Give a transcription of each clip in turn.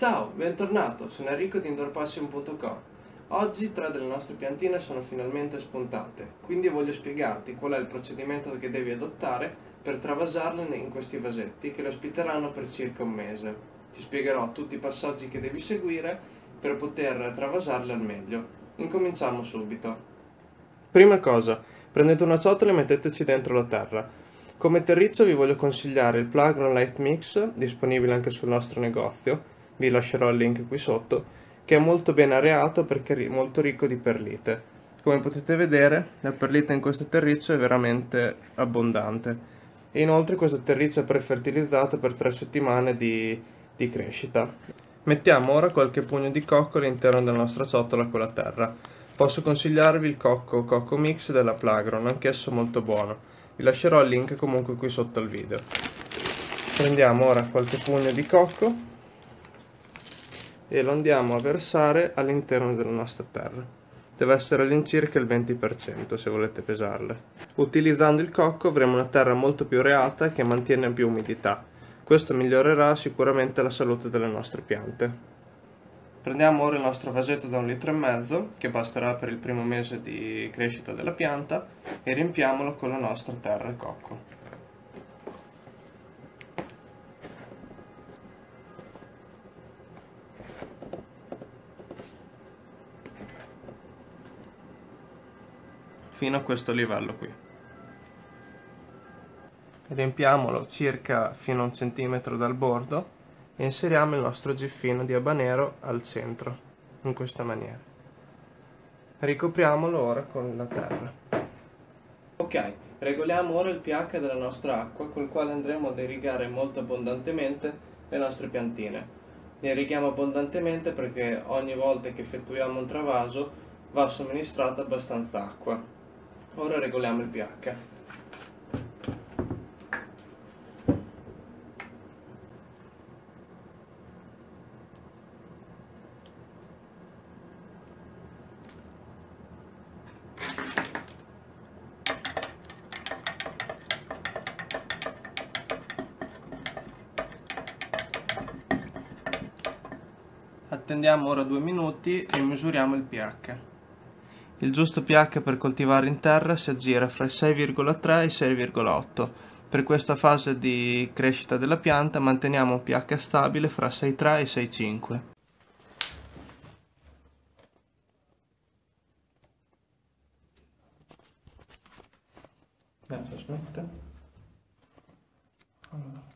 Ciao, bentornato, sono Enrico di Indoorpassion.com. Oggi tre delle nostre piantine sono finalmente spuntate, quindi voglio spiegarti qual è il procedimento che devi adottare per travasarle in questi vasetti che le ospiteranno per circa un mese. Ti spiegherò tutti i passaggi che devi seguire per poter travasarle al meglio. Incominciamo subito. Prima cosa, prendete una ciotola e metteteci dentro la terra. Come terriccio vi voglio consigliare il Plagron Light Mix, disponibile anche sul nostro negozio. Vi lascerò il link qui sotto, che è molto ben areato perché è molto ricco di perlite. Come potete vedere, la perlite in questo terriccio è veramente abbondante. E inoltre questo terriccio è prefertilizzato per 3 settimane di crescita. Mettiamo ora qualche pugno di cocco all'interno della nostra ciotola con la terra. Posso consigliarvi il cocco mix della Plagron, anch'esso molto buono. Vi lascerò il link comunque qui sotto al video. Prendiamo ora qualche pugno di cocco e lo andiamo a versare all'interno della nostra terra. Deve essere all'incirca il 20% se volete pesarle. Utilizzando il cocco avremo una terra molto più areata che mantiene più umidità. Questo migliorerà sicuramente la salute delle nostre piante. Prendiamo ora il nostro vasetto da 1,5 litri che basterà per il primo mese di crescita della pianta e riempiamolo con la nostra terra e cocco. Fino a questo livello qui. Riempiamolo circa fino a 1 centimetro dal bordo e inseriamo il nostro giffino di abanero al centro, in questa maniera. Ricopriamolo ora con la terra. Ok, regoliamo ora il pH della nostra acqua, col quale andremo ad irrigare molto abbondantemente le nostre piantine. Ne irrighiamo abbondantemente perché ogni volta che effettuiamo un travaso va somministrata abbastanza acqua. Ora regoliamo il pH. Attendiamo ora 2 minuti e misuriamo il pH. Il giusto pH per coltivare in terra si aggira fra i 6,3 e i 6,8. Per questa fase di crescita della pianta manteniamo un pH stabile fra 6,3 e 6,5. Adesso smette. Allora.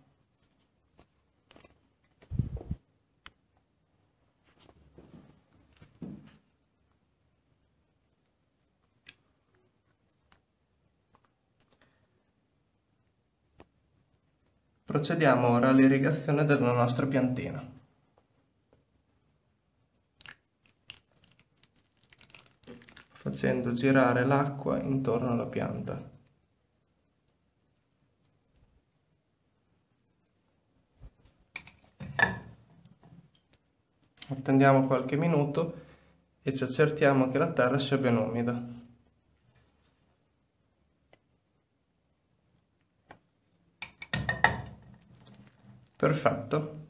Procediamo ora all'irrigazione della nostra piantina. Facendo girare l'acqua intorno alla pianta. Attendiamo qualche minuto e ci accertiamo che la terra sia ben umida. Perfetto,